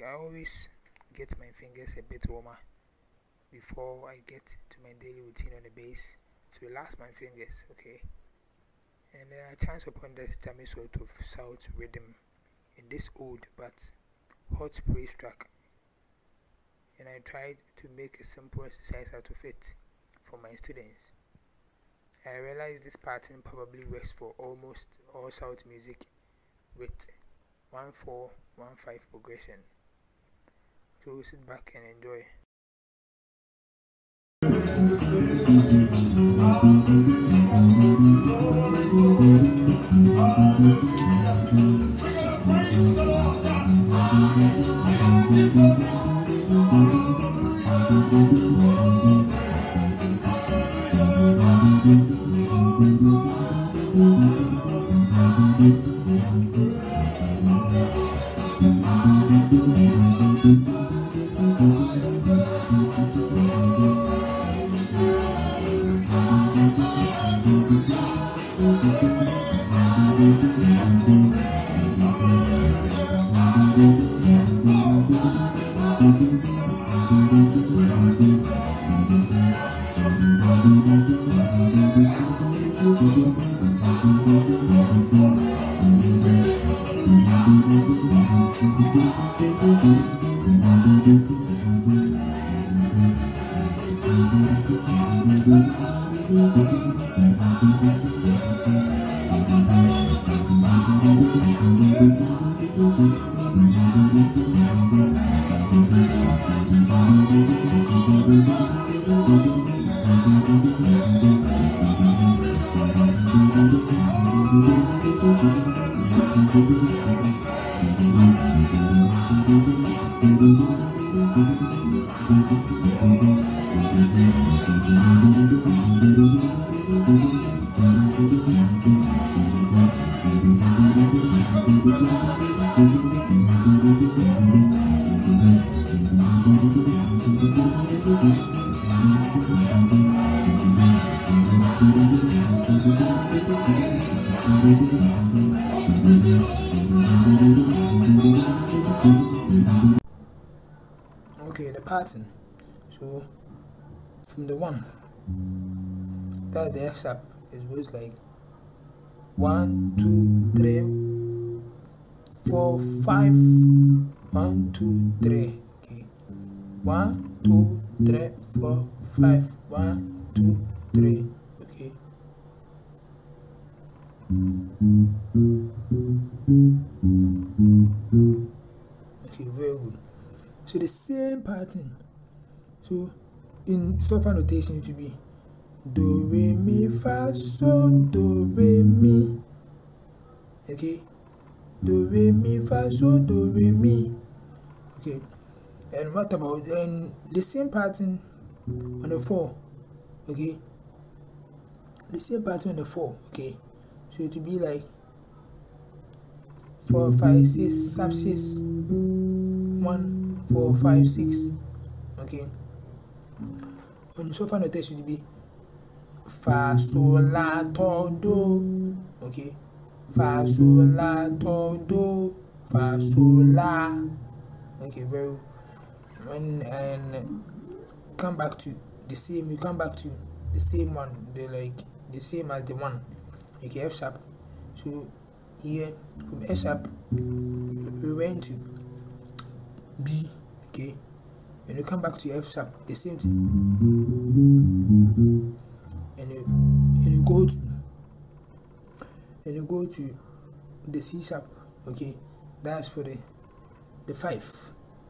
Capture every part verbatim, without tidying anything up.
like I always get my fingers a bit warmer before I get to my daily routine on the bass to relax my fingers, okay? And then I chance upon this tummy sort of south rhythm in this old but hot praise track, and I tried to make a simple exercise out of it for my students. I realized this pattern probably works for almost all South music with one four one five progression. So we'll sit back and enjoy. Okay, the pattern. So from the one that the F sharp, it goes like one two three four five, one two three, okay, one two three four five, one two three, okay. Okay, very good. So the same pattern. So in sofa notation it will be do re mi fa so do re mi. Okay, do re mi fa so do re mi. Okay, and what about then the same pattern on the four? Okay, the same pattern on the four. Okay. So it will be like four, five, six, sub six, one, four, five, six, okay. On the sofa notation it will be fa sol la to do, okay, fa sol la to do, fa sol la, okay, very. And, and come back to the same, you come back to the same one, they like the same as the one. Okay, F sharp. So here from F sharp we went to B, okay, and you come back to F sharp, the same thing, and you and you go to and you go to the C sharp, okay, that's for the the five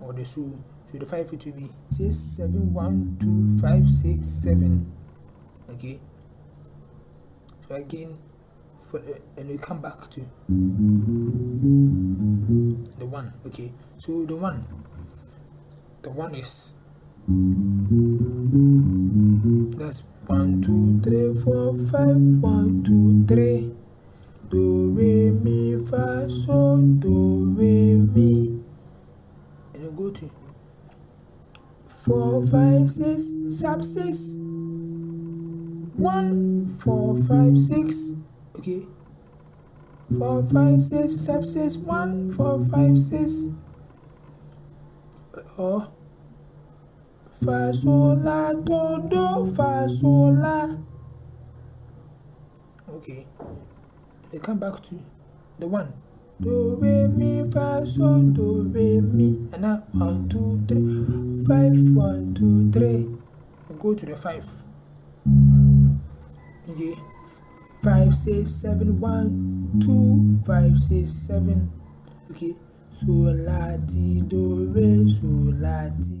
or the so. So the five it will be six seven one two five six seven, okay. So again. For, uh, and we come back to the one, okay. So the one, the one is that's one two three four five, one two three, do re mi fa so do re mi, and you go to four five six sharp six, one four five six. Okay, four, five, six, sub six, one, four, five, six, oh. Fa sol la do do fa sol la. Okay, they come back to the one. Do re mi fa sol do re mi, and now one two three five one two three. We go to the five. Okay, five six seven one two five six seven. Okay, so la ti do re so la ti.